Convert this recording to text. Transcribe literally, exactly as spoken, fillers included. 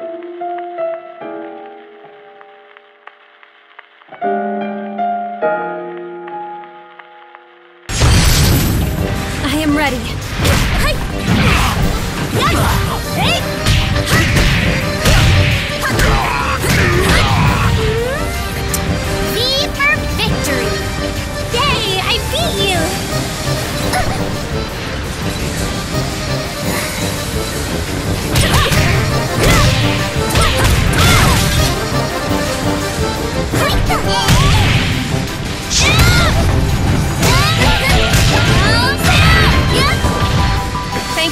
I am ready. V for victory! Yay! I beat you!